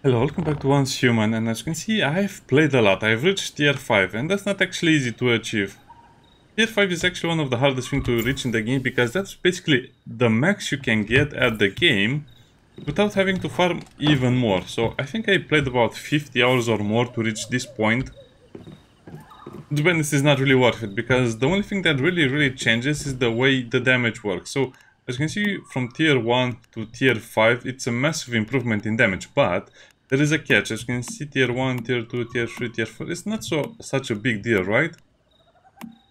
Hello, welcome back to Once Human, and as you can see, I've played a lot. I've reached tier 5, and that's not actually easy to achieve. Tier 5 is actually one of the hardest things to reach in the game, because that's basically the max you can get at the game without having to farm even more. So I think I played about 50 hours or more to reach this point. The bonus is not really worth it, because the only thing that really changes is the way the damage works. So as you can see, from tier 1 to tier 5, it's a massive improvement in damage, but there is a catch. As you can see, tier 1, tier 2, tier 3, tier 4, it's not such a big deal, right?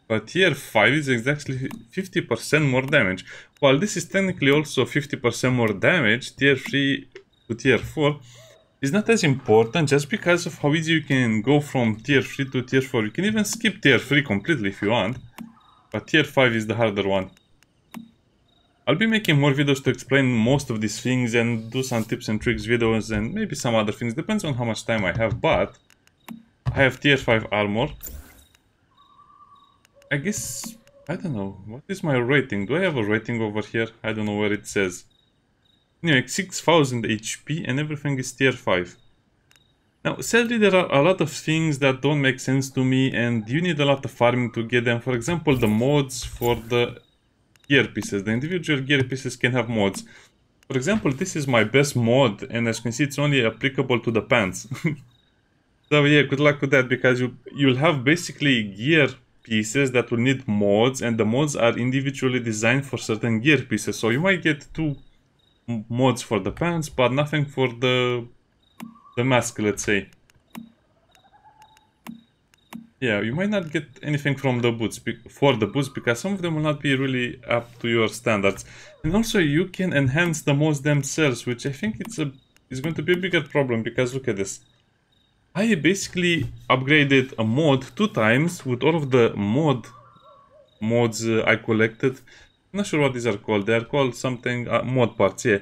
But tier 5 is exactly 50% more damage. While this is technically also 50% more damage, tier 3 to tier 4 is not as important, just because of how easy you can go from tier 3 to tier 4. You can even skip tier 3 completely if you want, but tier 5 is the harder one. I'll be making more videos to explain most of these things and do some tips and tricks videos and maybe some other things, depends on how much time I have, but I have tier 5 armor. I guess, I don't know, what is my rating? Do I have a rating over here? I don't know where it says. Anyway, 6000 HP and everything is tier 5. Now, sadly, there are a lot of things that don't make sense to me and you need a lot of farming to get them. For example, the mods for the gear pieces. The individual gear pieces can have mods. For example, this is my best mod, and as you can see, it's only applicable to the pants. So yeah, good luck with that, because you'll have basically gear pieces that will need mods, and the mods are individually designed for certain gear pieces. So you might get two mods for the pants, but nothing for the mask, let's say. Yeah, you might not get anything from the boots because some of them will not be really up to your standards. And also you can enhance the mods themselves, which I think it's going to be a bigger problem, because look at this. I basically upgraded a mod 2 times with all of the mods I collected. I'm not sure what these are called. They are called something mod parts, yeah.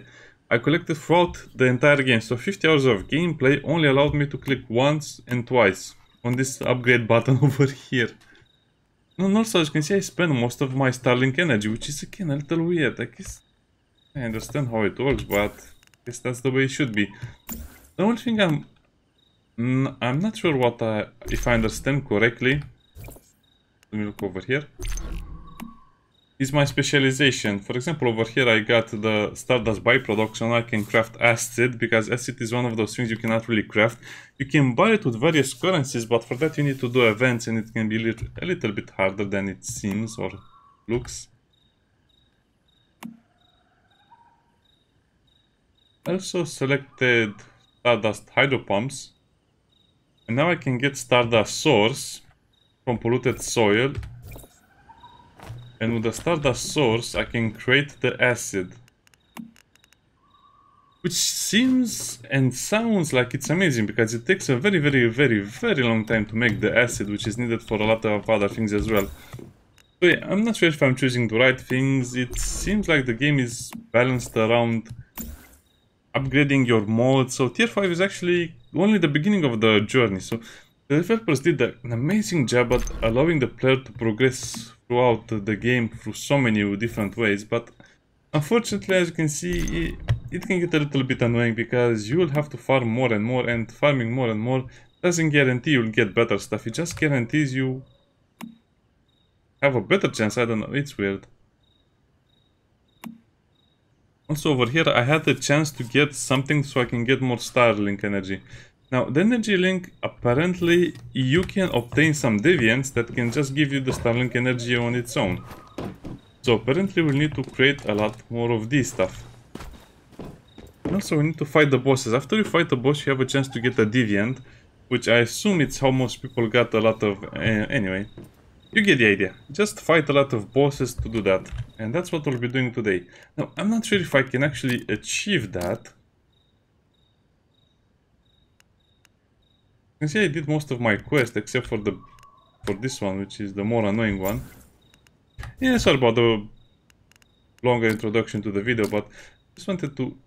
I collected throughout the entire game, so 50 hours of gameplay only allowed me to click once and twice on this upgrade button over here. And also, as you can see, I spend most of my Starlink energy, which is again a little weird. I guess I understand how it works, but I guess that's the way it should be. The only thing I'm not sure if I understand correctly, let me look over here, is my specialization. For example, over here I got the Stardust byproduct, so now I can craft acid, because acid is one of those things you cannot really craft. You can buy it with various currencies, but for that you need to do events, and it can be a little bit harder than it seems or looks. Also selected Stardust hydro pumps, and now I can get Stardust source from polluted soil. And with the Stardust source, I can create the acid, which seems and sounds like it's amazing, because it takes a very, very long time to make the acid, which is needed for a lot of other things as well. So yeah, I'm not sure if I'm choosing the right things. It seems like the game is balanced around upgrading your mod, so tier 5 is actually only the beginning of the journey. So the developers did an amazing job at allowing the player to progress throughout the game through so many different ways, but unfortunately, as you can see, it can get a little bit annoying, because you will have to farm more and more, and farming more and more doesn't guarantee you'll get better stuff. It just guarantees you have a better chance. I don't know, it's weird. Also over here I had the chance to get something so I can get more Starlink energy. Now, the energy link, apparently, you can obtain some deviants that can just give you the Starlink energy on its own. So apparently we'll need to create a lot more of this stuff. And also we need to fight the bosses. After you fight the boss, you have a chance to get a deviant, which I assume it's how most people got a lot of... anyway, you get the idea. Just fight a lot of bosses to do that. And that's what we'll be doing today. Now, I'm not sure if I can actually achieve that. You can see I did most of my quest except for this one, which is the more annoying one. Yeah, sorry about the longer introduction to the video, but just wanted to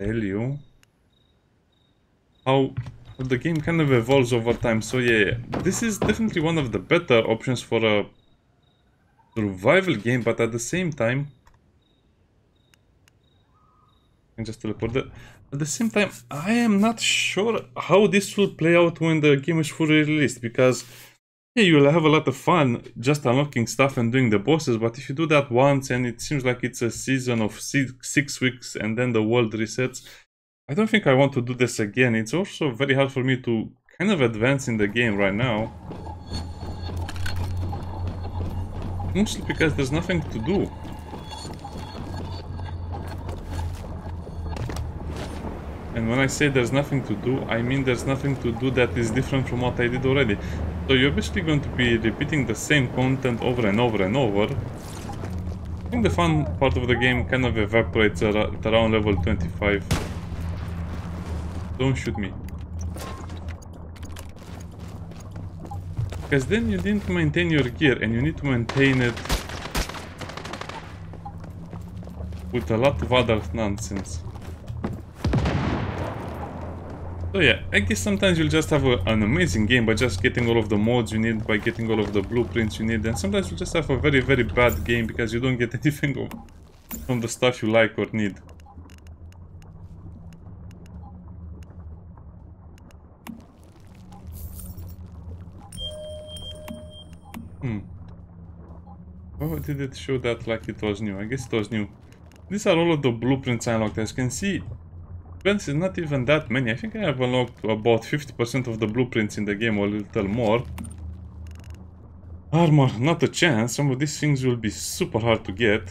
tell you how the game kind of evolves over time. So yeah, this is definitely one of the better options for a survival game, but at the same time can just teleport there. At the same time, I am not sure how this will play out when the game is fully released, because yeah, you'll have a lot of fun just unlocking stuff and doing the bosses, but if you do that once and it seems like it's a season of 6 weeks and then the world resets, I don't think I want to do this again. It's also very hard for me to kind of advance in the game right now. Mostly because there's nothing to do. And when I say there's nothing to do, I mean there's nothing to do that is different from what I did already. So you're basically going to be repeating the same content over and over and over. I think the fun part of the game kind of evaporates at around level 25. Don't shoot me. Because then you didn't maintain your gear and you need to maintain it with a lot of other nonsense. So yeah, I guess sometimes you'll just have an amazing game by just getting all of the mods you need, by getting all of the blueprints you need, and sometimes you'll just have a very, very bad game because you don't get anything from the stuff you like or need. Why did it show that like it was new? I guess it was new. These are all of the blueprints I unlocked, as you can see. It's not even that many. I think I have unlocked about 50% of the blueprints in the game, or a little more. Armor, not a chance. Some of these things will be super hard to get.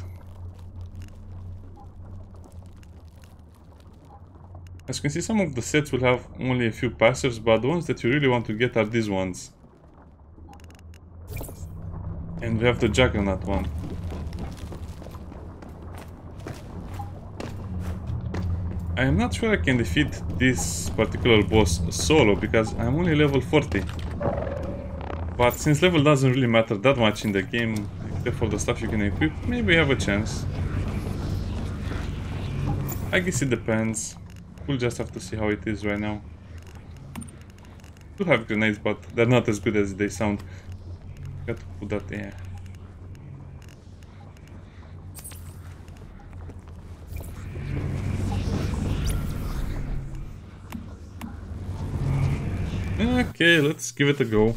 As you can see, some of the sets will have only a few passives, but the ones that you really want to get are these ones. And we have the Juggernaut one. I am not sure I can defeat this particular boss solo, because I'm only level 40. But since level doesn't really matter that much in the game, except for the stuff you can equip, maybe I have a chance. I guess it depends. We'll just have to see how it is right now. I do have grenades, but they're not as good as they sound. Got to put that there. Okay, let's give it a go.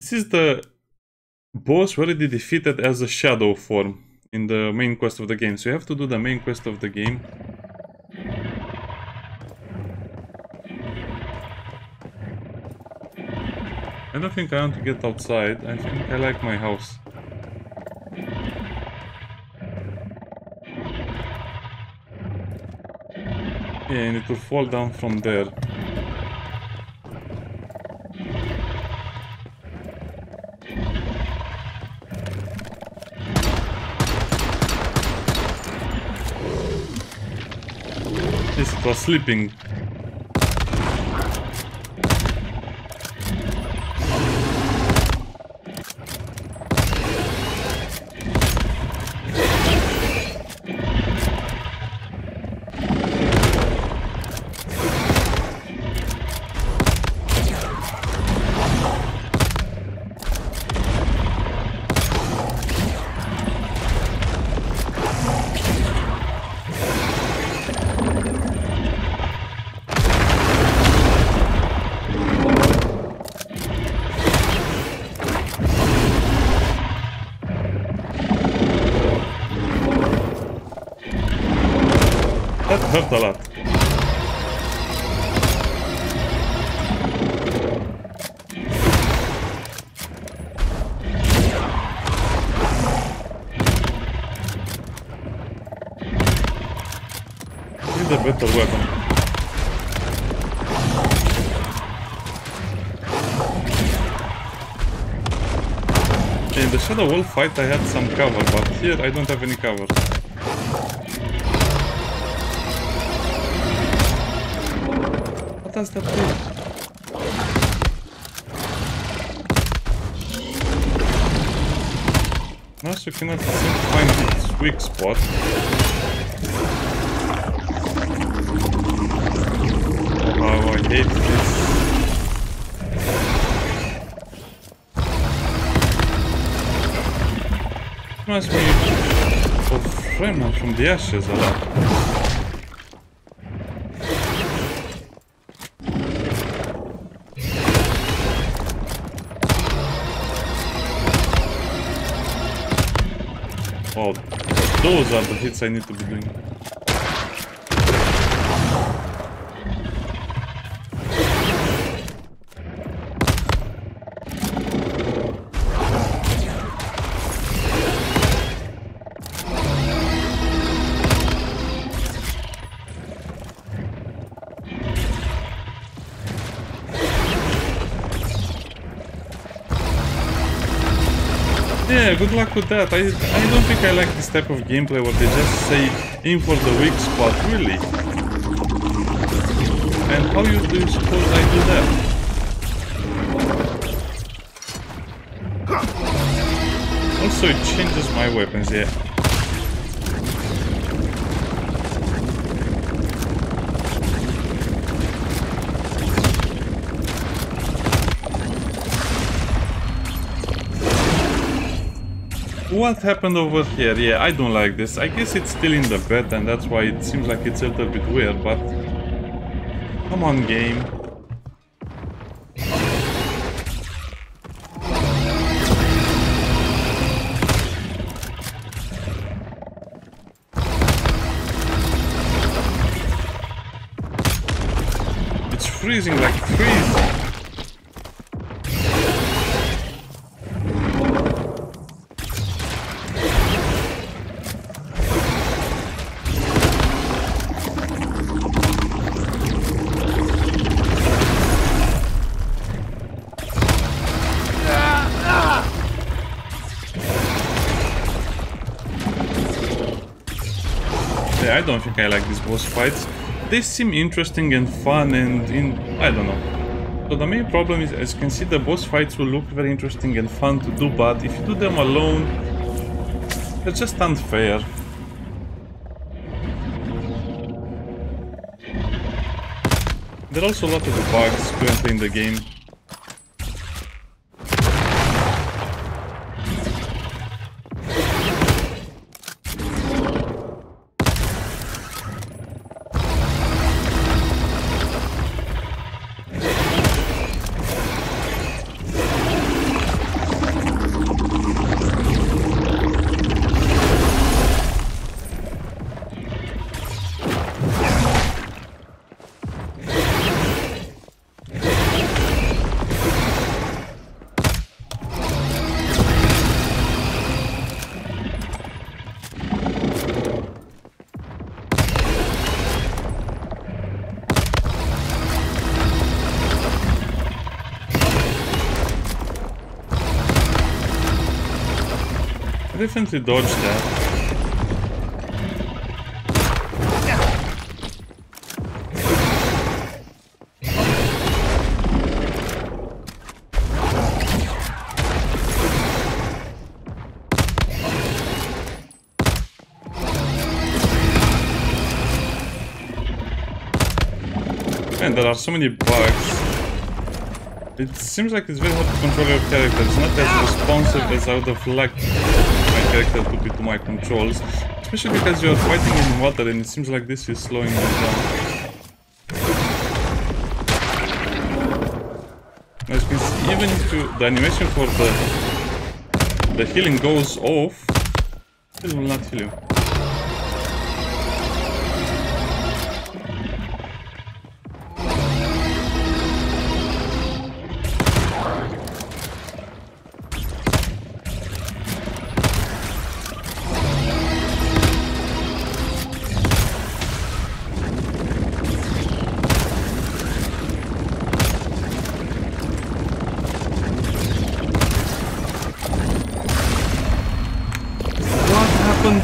This is the boss already defeated as a shadow form in the main quest of the game. So you have to do the main quest of the game. I don't think I want to get outside. I think I like my house. Yeah, and it will fall down from there. It was sleeping. Hurt a lot. Need a better weapon. In the Shadow Wolf fight I had some cover, but here I don't have any cover. What does that do? Now you cannot find its weak spot. Oh, I hate this. Reminds me of Remnant from the Ashes a lot. Oh, those are the hits I need to be doing. Yeah, good luck with that. I don't think I like this type of gameplay where they just say aim for the weak spot, really. And how do you suppose I do that? Also, it changes my weapons, yeah. What happened over here? Yeah, I don't like this. I guess it's still in the beta and that's why it seems like it's a little bit weird, but... Come on, game. It's freezing like crazy. I don't think I like these boss fights. They seem interesting and fun and I don't know. So the main problem is, as you can see, the boss fights will look very interesting and fun to do, but if you do them alone, they're just unfair. There are also a lot of bugs currently in the game. I definitely dodged that. Man, there are so many bugs. It seems like it's very hard to control your character. It's not as responsive as I would have liked character to be to my controls, especially because you are fighting in water and it seems like this is slowing me down. As you can see, even if the animation for the healing goes off, it will not heal you.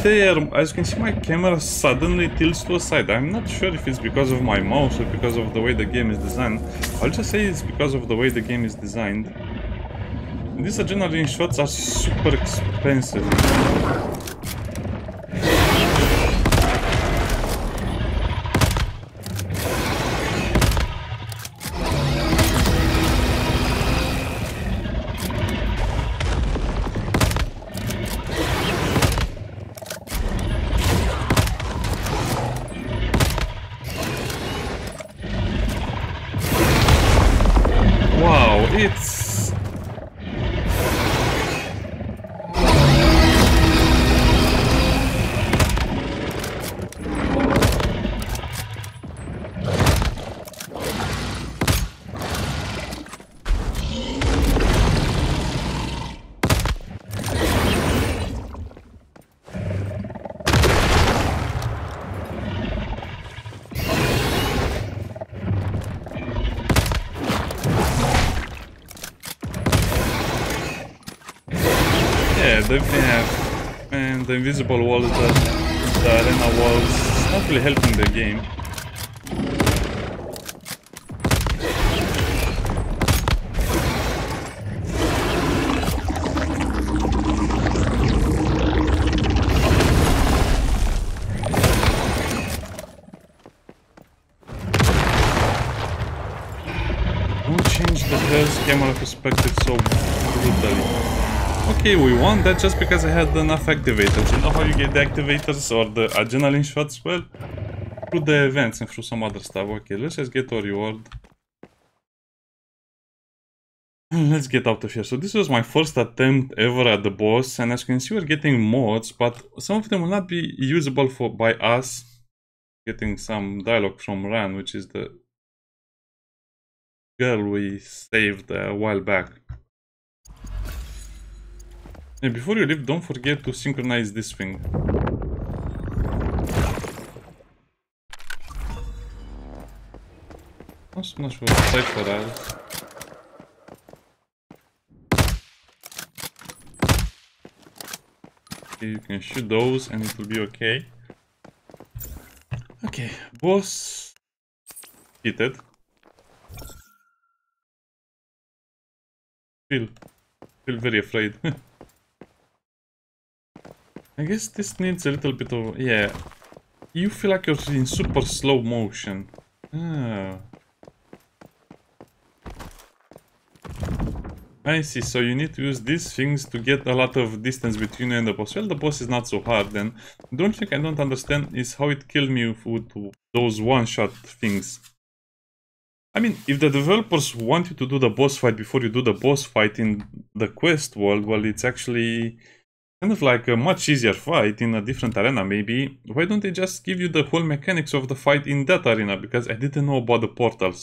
There, as you can see, my camera suddenly tilts to a side. I'm not sure if it's because of my mouse or because of the way the game is designed. I'll just say it's because of the way the game is designed. These adrenaline shots are super expensive. It's... The invisible walls that the arena walls is not really helping the game. Don't change the first camera perspective so brutally. Okay, we won that just because I had enough activators. You know how you get the activators or the adrenaline shots? Well, through the events and through some other stuff. Okay, let's just get our reward. Let's get out of here. So this was my first attempt ever at the boss, and as you can see we're getting mods, but some of them will not be usable for by us. Getting some dialogue from Ran, which is the girl we saved a while back. And before you leave, don't forget to synchronize this thing. I'm not sure what to type for that. Okay, you can shoot those and it will be okay. Okay, boss cheated. Feel very afraid. I guess this needs a little bit of... yeah. You feel like you're in super slow motion. Ah. I see, so you need to use these things to get a lot of distance between you and the boss. Well, the boss is not so hard then. The only thing I don't understand is how it killed me with those one-shot things. I mean, if the developers want you to do the boss fight before you do the boss fight in the quest world, well, it's actually... kind of like a much easier fight in a different arena maybe. Why don't they just give you the whole mechanics of the fight in that arena? Because I didn't know about the portals.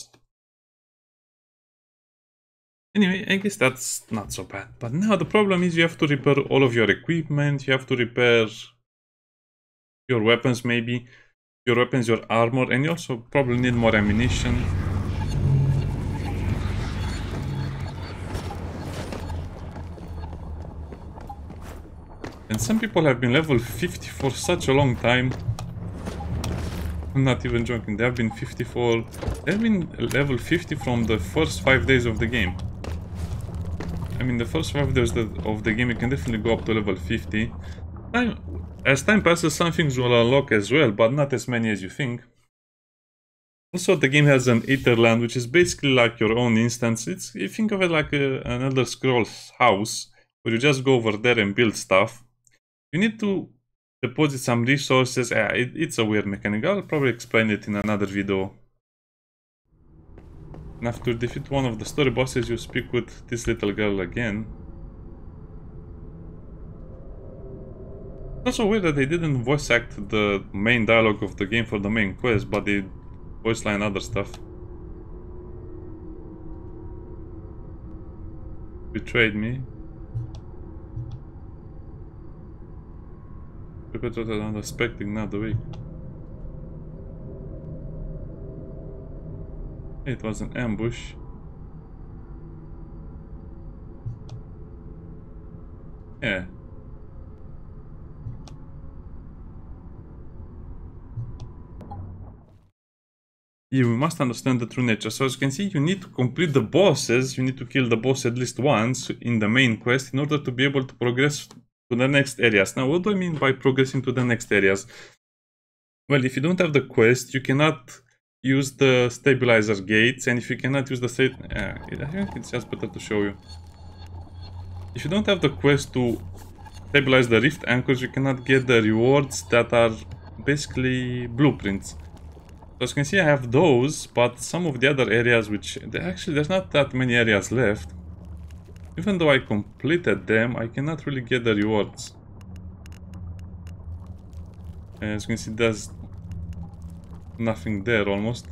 Anyway, I guess that's not so bad. But now the problem is you have to repair all of your equipment, you have to repair your weapons maybe. Your weapons, your armor, and you also probably need more ammunition. And some people have been level 50 for such a long time. I'm not even joking, they have been level 50 from the first 5 days of the game. I mean, the first 5 days of the game you can definitely go up to level 50. As time passes, some things will unlock as well, but not as many as you think. Also, the game has an Aetherland, which is basically like your own instance. It's, you think of it like an Elder Scrolls house, where you just go over there and build stuff. You need to deposit some resources. It's a weird mechanic. I'll probably explain it in another video. And after you defeat one of the story bosses, you speak with this little girl again. It's also weird that they didn't voice act the main dialogue of the game for the main quest, but they voice line other stuff. Betrayed me. Prepare what I'm expecting, not the week. It was an ambush. Yeah. You must understand the true nature. So as you can see, you need to complete the bosses. You need to kill the boss at least once in the main quest in order to be able to progress to the next areas. Now, what do I mean by progressing to the next areas? Well, if you don't have the quest, you cannot use the stabilizer gates, and if you cannot use the I think it's just better to show you. If you don't have the quest to stabilize the rift anchors, you cannot get the rewards that are basically blueprints. So as you can see, I have those, but some of the other areas which... Actually, there's not that many areas left. Even though I completed them, I cannot really get the rewards. As you can see, there's nothing there, almost.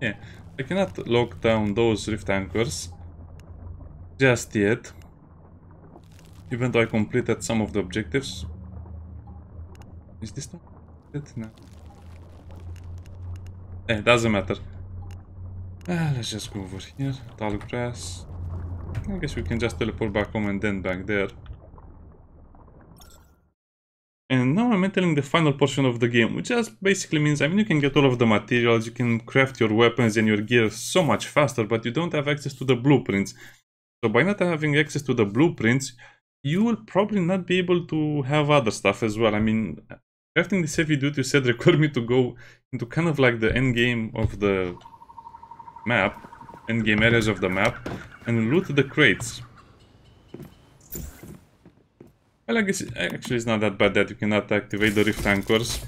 Yeah, I cannot lock down those rift anchors just yet. Even though I completed some of the objectives. Is this not it? No. Eh, doesn't matter. Let's just go over here. Tall grass. I guess we can just teleport back home and then back there. And now I'm entering the final portion of the game, which just basically means, I mean, you can get all of the materials, you can craft your weapons and your gear so much faster, but you don't have access to the blueprints. So by not having access to the blueprints, you will probably not be able to have other stuff as well. I mean, crafting this heavy duty set required me to go into kind of like the end game of the map, end game areas of the map, and loot the crates. Well, I guess it actually it's not that bad that you cannot activate the rift anchors.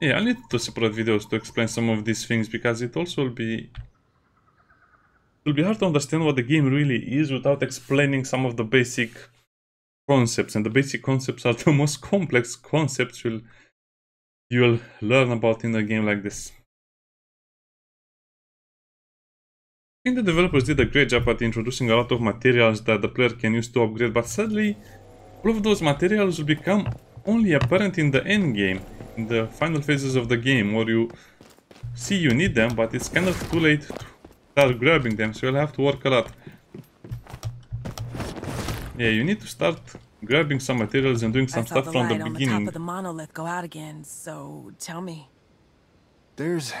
Yeah, I'll need two separate videos to explain some of these things, because it also will be... It'll be hard to understand what the game really is without explaining some of the basic concepts, and the basic concepts are the most complex concepts you'll learn about in a game like this. I think the developers did a great job at introducing a lot of materials that the player can use to upgrade, but sadly, all of those materials will become only apparent in the end game, in the final phases of the game, where you see you need them, but it's kind of too late to start grabbing them, so you'll have to work a lot. Yeah, you need to start grabbing some materials and doing some stuff from the beginning. I saw the light on the top of the monolith go out again, so tell me. There's...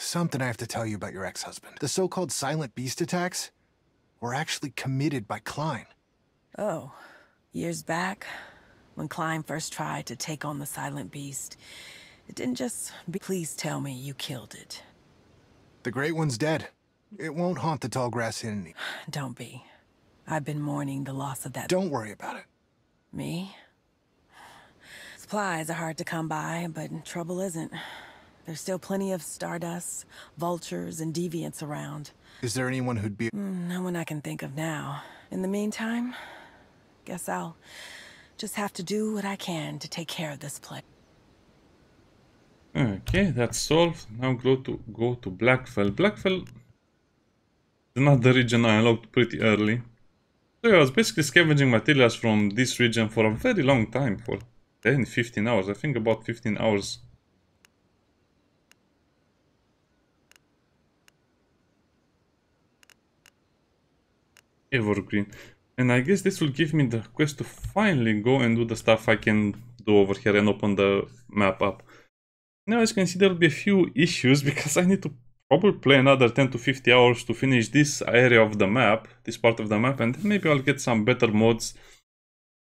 something I have to tell you about your ex-husband. The so-called silent beast attacks were actually committed by Klein. Oh, years back, when Klein first tried to take on the silent beast, it didn't just be... Please tell me you killed it. The Great One's dead. It won't haunt the tall grass in any... Don't be. I've been mourning the loss of that... Don't worry about it. Me? Supplies are hard to come by, but trouble isn't. There's still plenty of stardust, vultures, and deviants around. Is there anyone who'd be... no one I can think of now. In the meantime, guess I'll just have to do what I can to take care of this place. Okay, that's solved. Now go to Blackfell. Blackfell is not the region I unlocked pretty early. So I was basically scavenging materials from this region for a very long time, for 10-15 hours. I think about 15 hours. Evergreen, and I guess this will give me the quest to finally go and do the stuff I can do over here and open the map up. Now, as you can see, there will be a few issues because I need to probably play another 10 to 50 hours to finish this area of the map, this part of the map, and then maybe I'll get some better mods.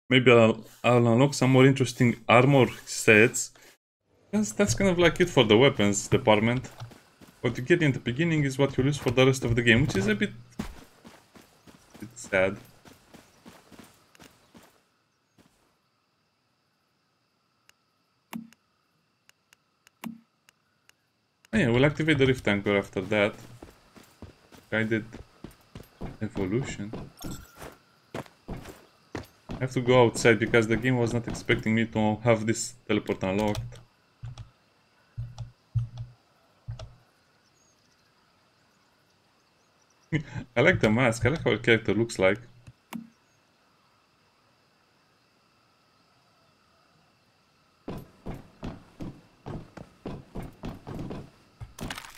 Maybe I'll unlock some more interesting armor sets. That's kind of like it for the weapons department. What you get in the beginning is what you lose for the rest of the game, which is a bit... it's sad. Yeah, we'll activate the rift anchor after that. Guided evolution. I have to go outside because the game was not expecting me to have this teleport unlocked. I like the mask, I like how the character looks like.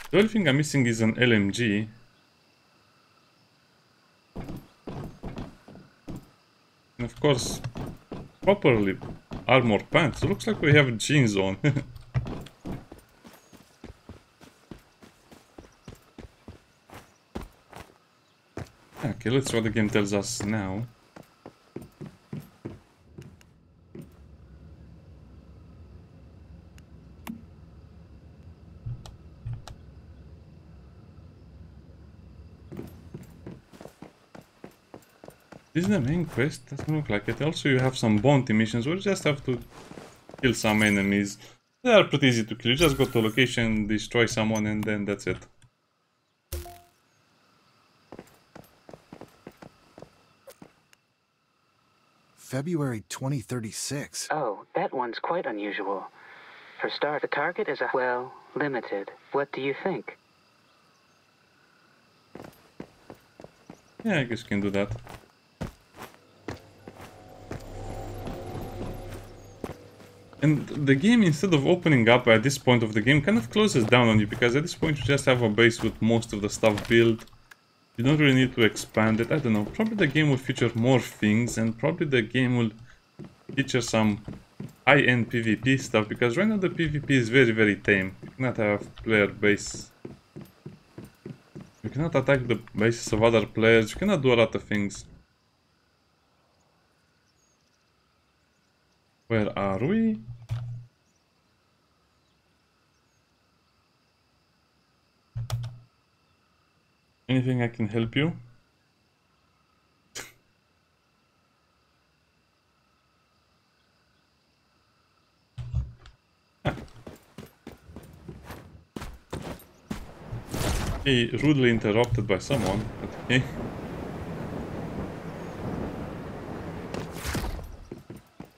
The only thing I'm missing is an LMG. And of course, properly armored pants. It looks like we have jeans on. Okay, let's see what the game tells us now. This is the main quest? Doesn't look like it. Also, you have some bounty missions where you just have to kill some enemies. They are pretty easy to kill. You just go to a location, destroy someone, and then that's it. February 2036. Oh, that one's quite unusual. For start, the target is a... well, limited. What do you think? Yeah, I guess you can do that. And the game, instead of opening up at this point of the game, kind of closes down on you, because at this point you just have a base with most of the stuff built. You don't really need to expand it. I don't know, probably the game will feature more things, and probably the game will feature some high-end PvP stuff, because right now the PvP is very, very tame. You cannot have player base. You cannot attack the bases of other players. You cannot do a lot of things. Where are we? Anything I can help you? He rudely interrupted by someone, but okay.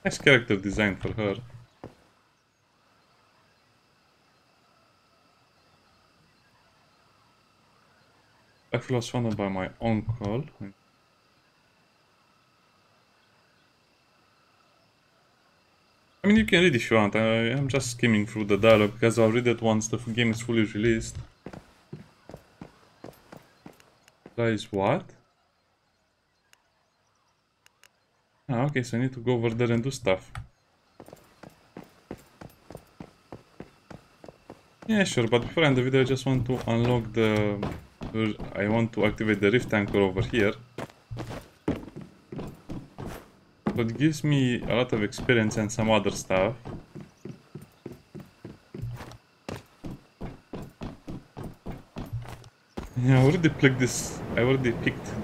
Nice character design for her. I feel surrounded by my own call. I mean, you can read if you want. I'm just skimming through the dialogue because I'll read it once the game is fully released. That is what? Ah, okay, so I need to go over there and do stuff. Yeah, sure, but before I end the video, I just want to unlock the... I want to activate the rift anchor over here. But gives me a lot of experience and some other stuff. Yeah, I already picked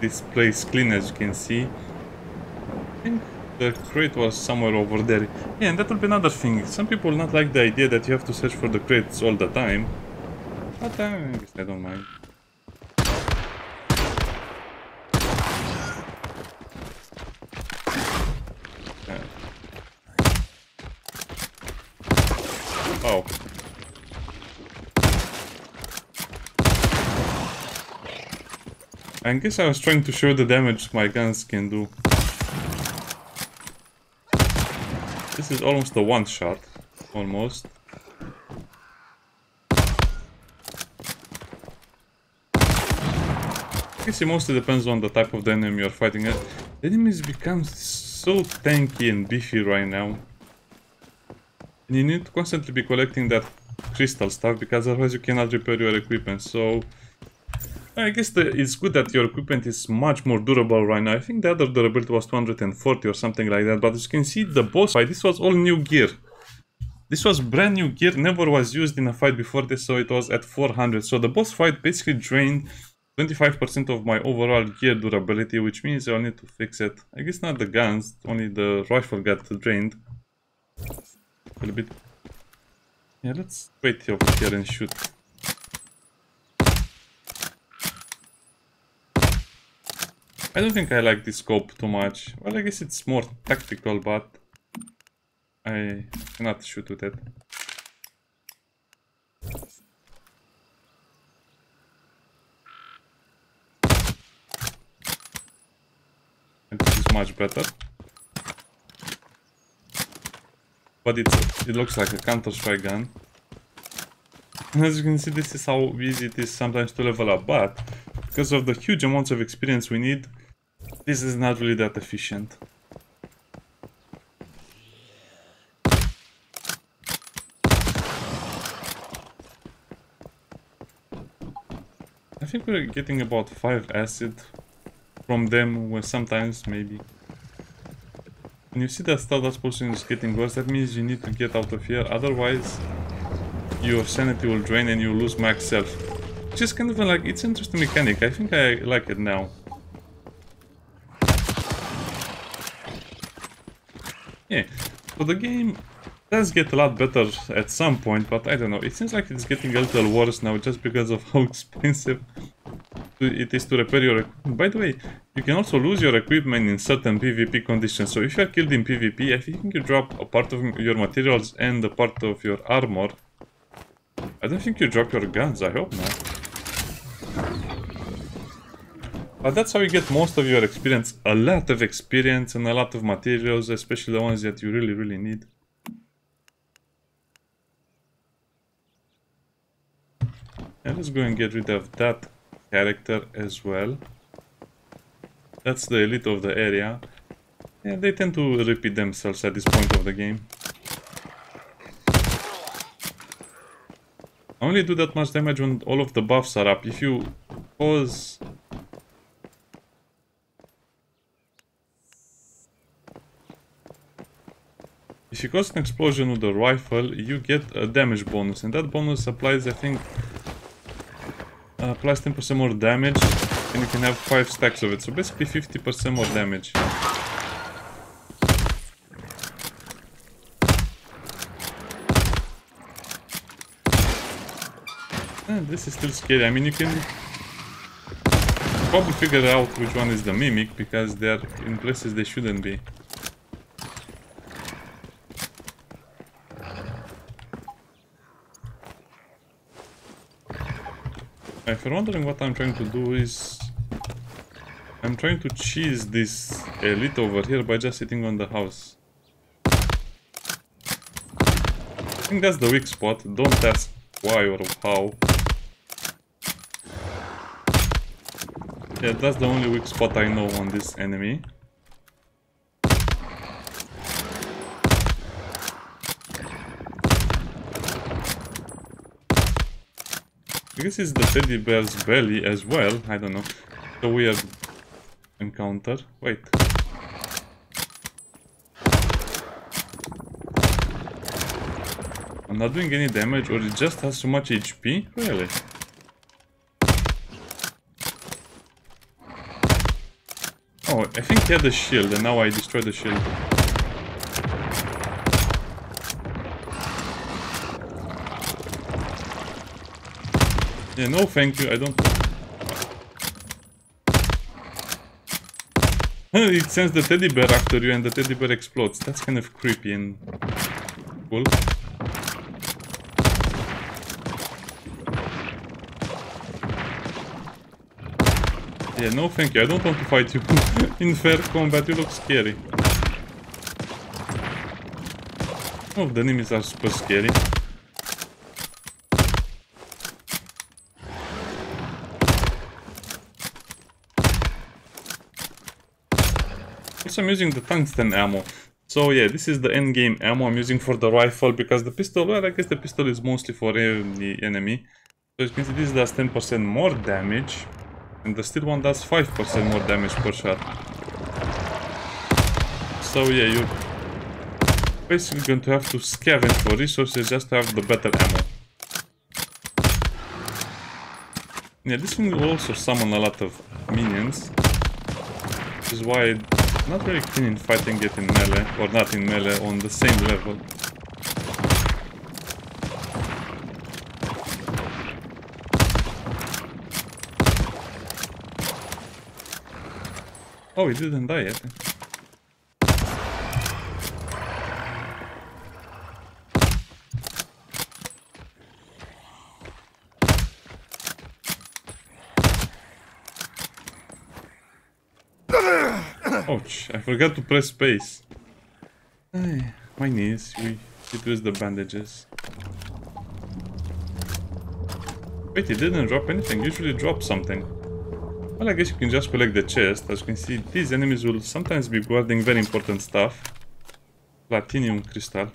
this place clean, as you can see. I think the crate was somewhere over there. Yeah, and that will be another thing. Some people not like the idea that you have to search for the crates all the time. But I guess I don't mind. Oh. I guess I was trying to show the damage my guns can do. This is almost a one shot, almost. I guess it mostly depends on the type of the enemy you're fighting at. The enemies become so tanky and beefy right now. And you need to constantly be collecting that crystal stuff, because otherwise you cannot repair your equipment, so... I guess it's good that your equipment is much more durable right now. I think the other durability was 240 or something like that. But as you can see, the boss fight, this was all new gear. This was brand new gear, never was used in a fight before this, so it was at 400. So the boss fight basically drained 25% of my overall gear durability, which means I'll need to fix it. I guess not the guns, only the rifle got drained. A little bit. Yeah, let's wait over here and shoot. I don't think I like this scope too much. Well, I guess it's more tactical, but I cannot shoot with it. And this is much better. But it looks like a Counter-Strike gun. And as you can see, this is how easy it is sometimes to level up, but because of the huge amounts of experience we need, this is not really that efficient. I think we're getting about 5 acid from them, where sometimes maybe. When you see that Stardust portion is getting worse, that means you need to get out of here, otherwise your sanity will drain and you lose max health. Which is kind of like, it's an interesting mechanic, I think I like it now. Yeah, so the game does get a lot better at some point, but I don't know, it seems like it's getting a little worse now just because of how expensive it is to repair your equipment. By the way, you can also lose your equipment in certain PvP conditions, so if you are killed in PvP, I think you drop a part of your materials and a part of your armor. I don't think you drop your guns, I hope not. But that's how you get most of your experience, a lot of experience and a lot of materials, especially the ones that you really, really need. And let's go and get rid of that character as well. That's the elite of the area. Yeah, they tend to repeat themselves at this point of the game. I only do that much damage when all of the buffs are up. If you pause... if you cause an explosion with a rifle, you get a damage bonus, and that bonus applies, I think, plus 10% more damage, and you can have 5 stacks of it, so basically 50% more damage. And this is still scary. I mean, you can probably figure out which one is the mimic, because they're in places they shouldn't be. If you're wondering what I'm trying to do is... I'm trying to cheese this elite over here by just sitting on the house. I think that's the weak spot, don't ask why or how. Yeah, that's the only weak spot I know on this enemy. This is the teddy bear's belly as well, I don't know. It's a weird encounter. Wait. I'm not doing any damage, or it just has so much HP? Really? Oh, I think he had a shield and now I destroyed the shield. Yeah, no thank you, I don't... It sends the teddy bear after you and the teddy bear explodes. That's kind of creepy and cool. Yeah, no thank you, I don't want to fight you. In fair combat, you look scary. Oh, the enemies are super scary. So I'm using the tungsten ammo, so yeah, this is the end game ammo I'm using for the rifle, because the pistol, well, I guess the pistol is mostly for the enemy, so it means this does 10% more damage and the steel one does 5% more damage per shot. So yeah, you're basically going to have to scavenge for resources just to have the better ammo. Yeah, this thing will also summon a lot of minions, which is why not very keen in fighting it in melee, or not in melee, on the same level. Oh, he didn't die yet. Ouch, I forgot to press space. Ay, my knees, we should use the bandages. Wait, it didn't drop anything, usually drops something. Well, I guess you can just collect the chest. As you can see, these enemies will sometimes be guarding very important stuff. Platinum crystal.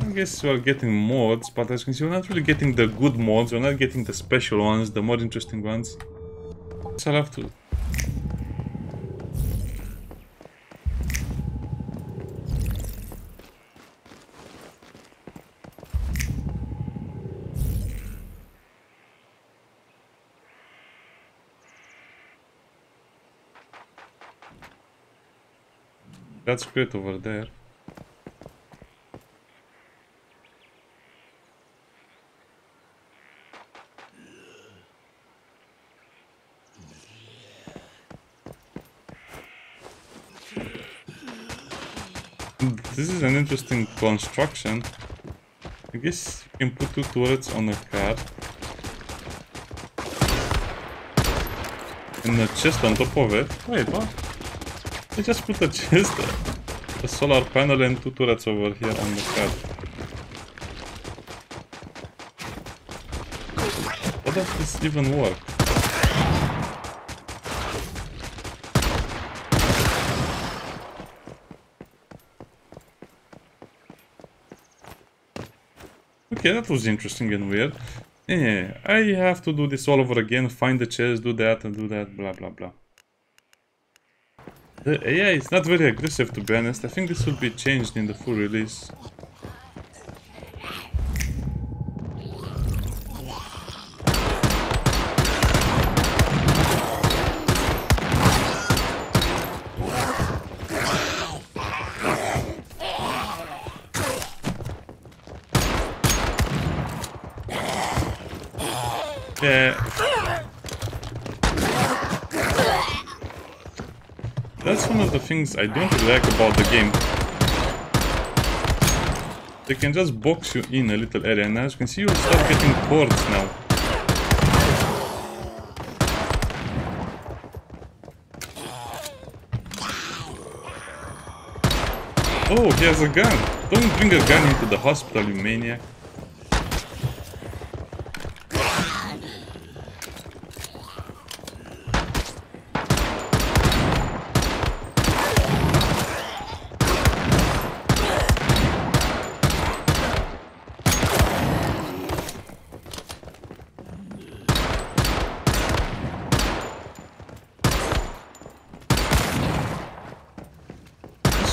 I guess we are getting mods, but as you can see, we're not really getting the good mods, we're not getting the special ones, the more interesting ones. So I'll have to... That's great over there. This is an interesting construction. I guess you can put two turrets on a car. And a chest on top of it. Wait, what? I just put a chest, a solar panel and two turrets over here on the car. How does this even work? Okay, that was interesting and weird. Yeah, I have to do this all over again, find the chest, do that and do that, blah blah blah. The AI is not very aggressive, to be honest. I think this will be changed in the full release. Yeah. That's one of the things I don't really like about the game. They can just box you in a little area, and as you can see, you start getting cords now. Oh, he has a gun! Don't bring a gun into the hospital, you maniac.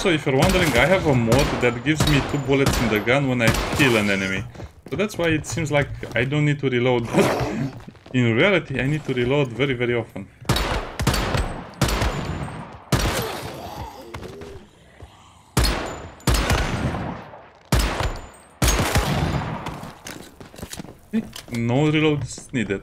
So if you're wondering, I have a mod that gives me two bullets in the gun when I kill an enemy. So that's why it seems like I don't need to reload, but in reality I need to reload very, very often. No reload is needed.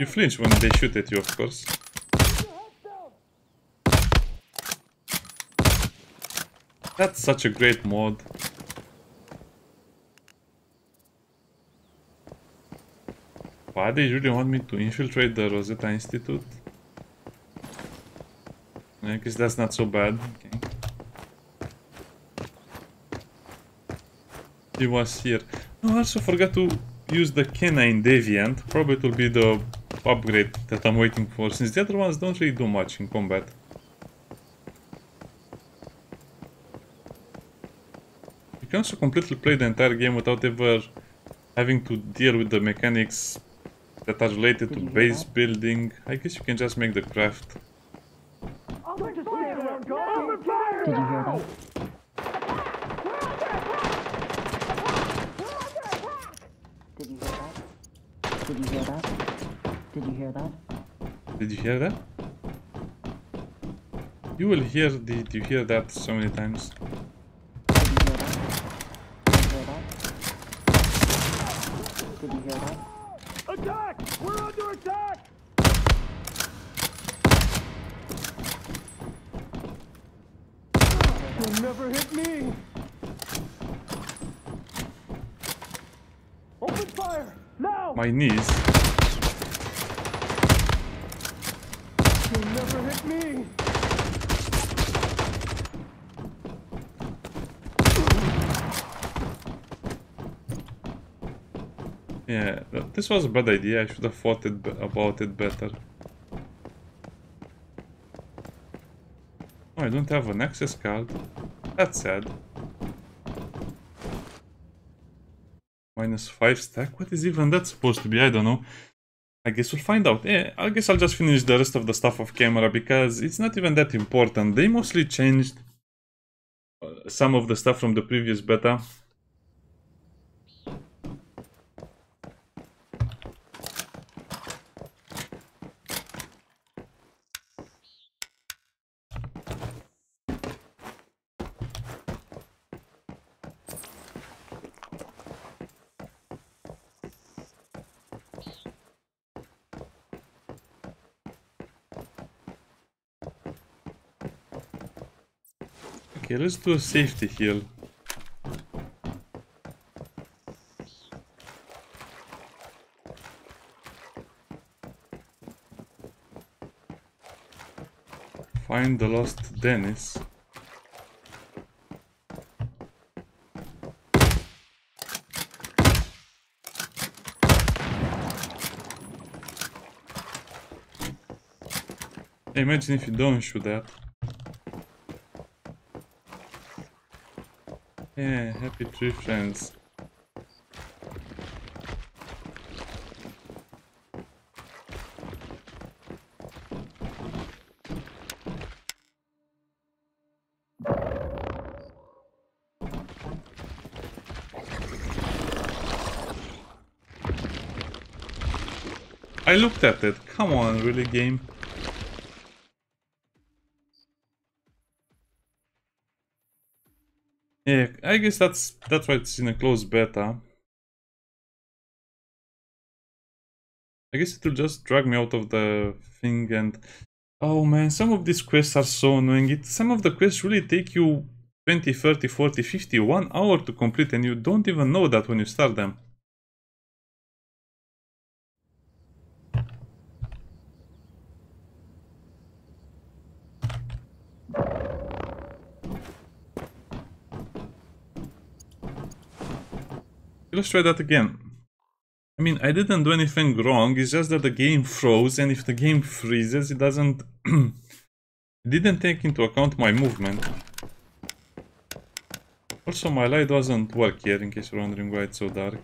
You flinch when they shoot at you, of course. That's such a great mod. Why they really want me to infiltrate the Rosetta Institute? I guess that's not so bad. Okay. He was here. Oh, I also forgot to use the canine deviant. Probably it will be the upgrade that I'm waiting for, since the other ones don't really do much in combat. You can also completely play the entire game without ever having to deal with the mechanics that are related to base building. I guess you can just make the craft. Did you hear that? Did you hear that? Did you hear that? Did you hear that? Did you hear that? You will hear did you hear that so many times. Did you hear that? Did you hear that? Did you hear that? Attack! We're under attack! You'll never hit me! Open fire! Now! My knees. Never hit me. Yeah, this was a bad idea. I should have thought about it better. Oh, I don't have an access card. That's sad. -5 stack? What is even that supposed to be? I don't know. I guess we'll find out. Yeah, I guess I'll just finish the rest of the stuff off camera because it's not even that important. They mostly changed some of the stuff from the previous beta. Okay, let's do a safety heal. Find the lost Dennis. Imagine if you don't shoot that. Yeah, happy tree friends. I looked at it. Come on, really, game. Yeah, I guess that's why it's in a closed beta. I guess it will just drag me out of the thing and... Oh man, some of these quests are so annoying. Some of the quests really take you 20, 30, 40, 50, 1 hour to complete and you don't even know that when you start them. Let's try that again. I mean, I didn't do anything wrong, it's just that the game froze, and if the game freezes, it doesn't... it didn't take into account my movement. Also, my light doesn't work here, in case you're wondering why it's so dark.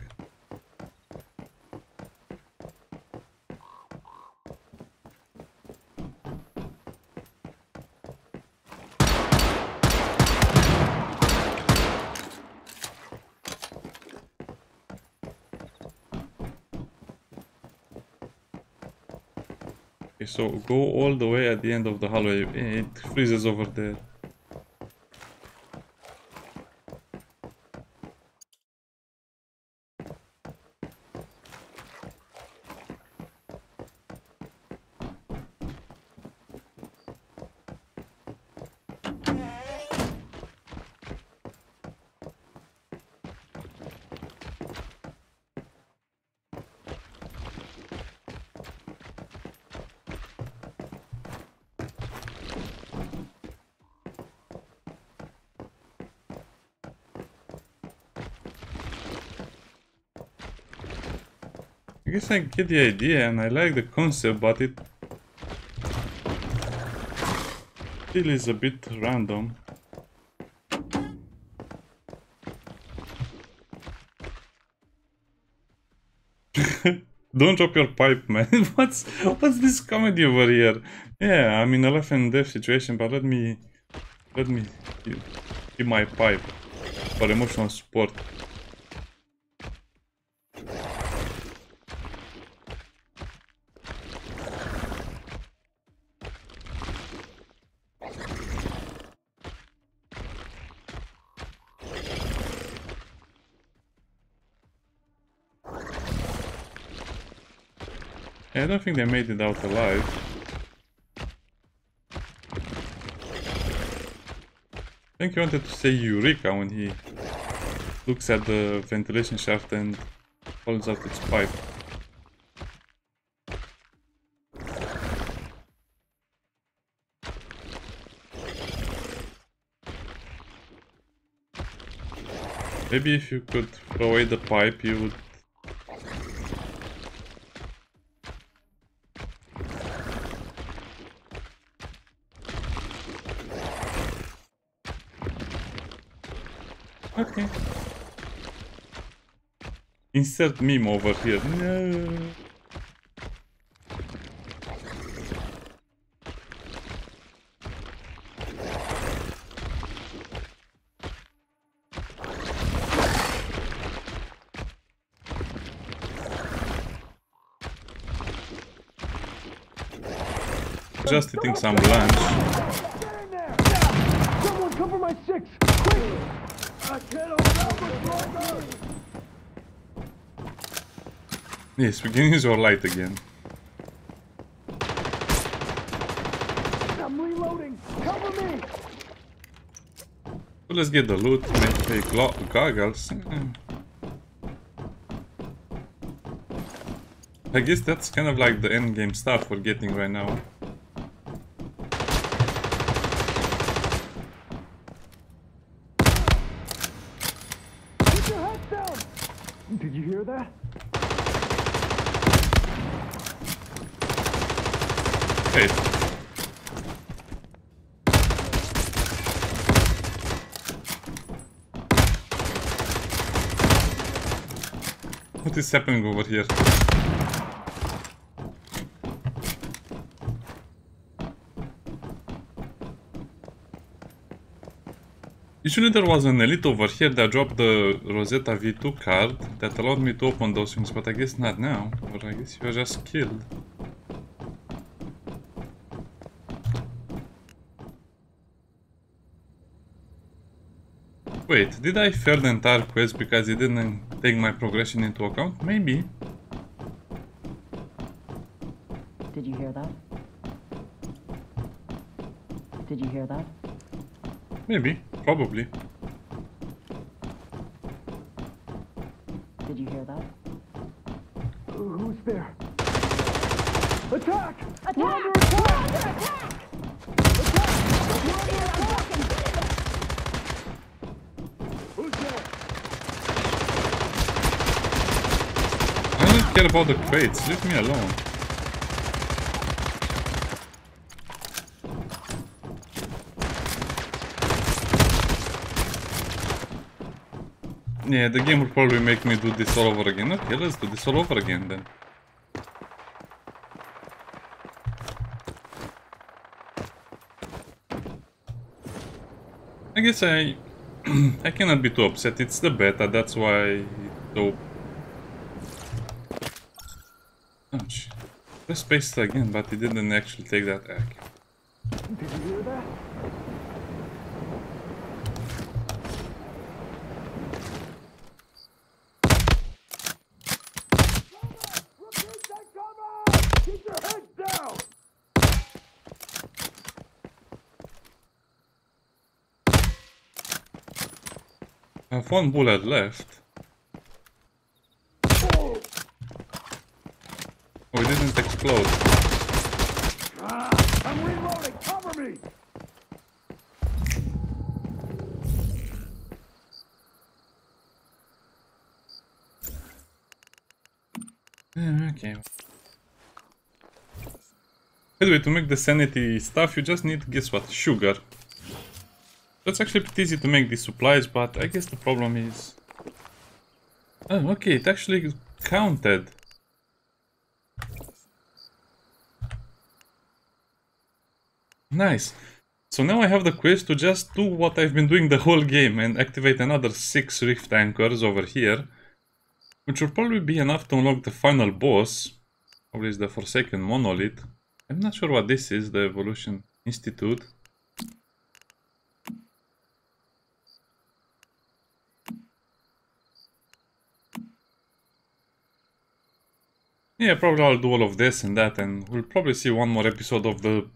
So go all the way at the end of the hallway. It freezes over there. I guess I get the idea and I like the concept, but it still is a bit random. Don't drop your pipe, man. What's this comedy over here? Yeah, I'm in a life and death situation, but let me give my pipe for emotional support. I don't think they made it out alive. I think he wanted to say Eureka when he looks at the ventilation shaft and pulls out its pipe. Maybe if you could throw away the pipe, you would... Okay. Insert meme over here. No. Just eating some lunch. Someone cover my six! Quick! I can't hold out much longer! Yes, we can use our light again. I'm reloading! Cover me! So let's get the loot, make goggles. I guess that's kind of like the end game stuff we're getting right now. Put your head down. Did you hear that? Hey. What is happening over here? Usually there was an elite over here that dropped the Rosetta V2 card that allowed me to open those things, but I guess not now, or I guess you were just killed. Wait, did I fail the entire quest because it didn't take my progression into account? Maybe. Did you hear that? Did you hear that? Maybe. Probably. Did you hear that? Who's there? Attack! Attack! We're under attack! We're under attack! Attack! Who's there? I don't care about the crates. Leave me alone. Yeah, the game will probably make me do this all over again. Okay, let's do this all over again then. I guess I cannot be too upset. It's the beta, that's why it's dope. Ouch. Press space again, but it didn't actually take that hack. Did you hear that? I have one bullet left. Oh, it didn't explode. I'm reloading! Cover me! Okay. By the way, to make the sanity stuff, you just need, guess what? Sugar. That's actually pretty easy to make these supplies, but I guess the problem is... Oh, okay, it actually counted. Nice. So now I have the quest to just do what I've been doing the whole game and activate another 6 rift anchors over here, which will probably be enough to unlock the final boss, or is the Forsaken Monolith. I'm not sure what this is, the Evolution Institute. Yeah, probably I'll do all of this and that, and we'll probably see one more episode of the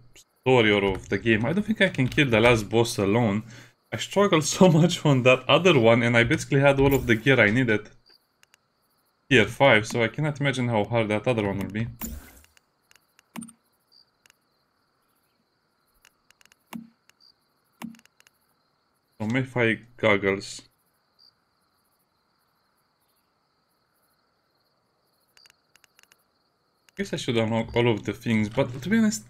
story or of the game. I don't think I can kill the last boss alone. I struggled so much on that other one, and I basically had all of the gear I needed. Tier 5, so I cannot imagine how hard that other one will be. So, Mephi goggles. I guess I should unlock all of the things, but to be honest,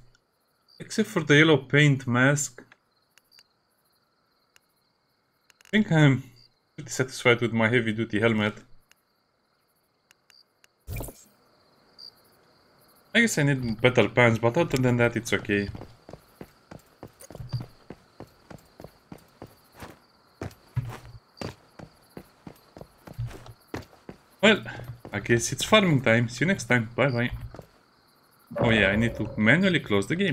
except for the yellow paint mask, I think I'm pretty satisfied with my heavy duty helmet. I guess I need better pants, but other than that it's okay. Well, I guess it's farming time. See you next time. Bye bye. Oh yeah, I need to manually close the game.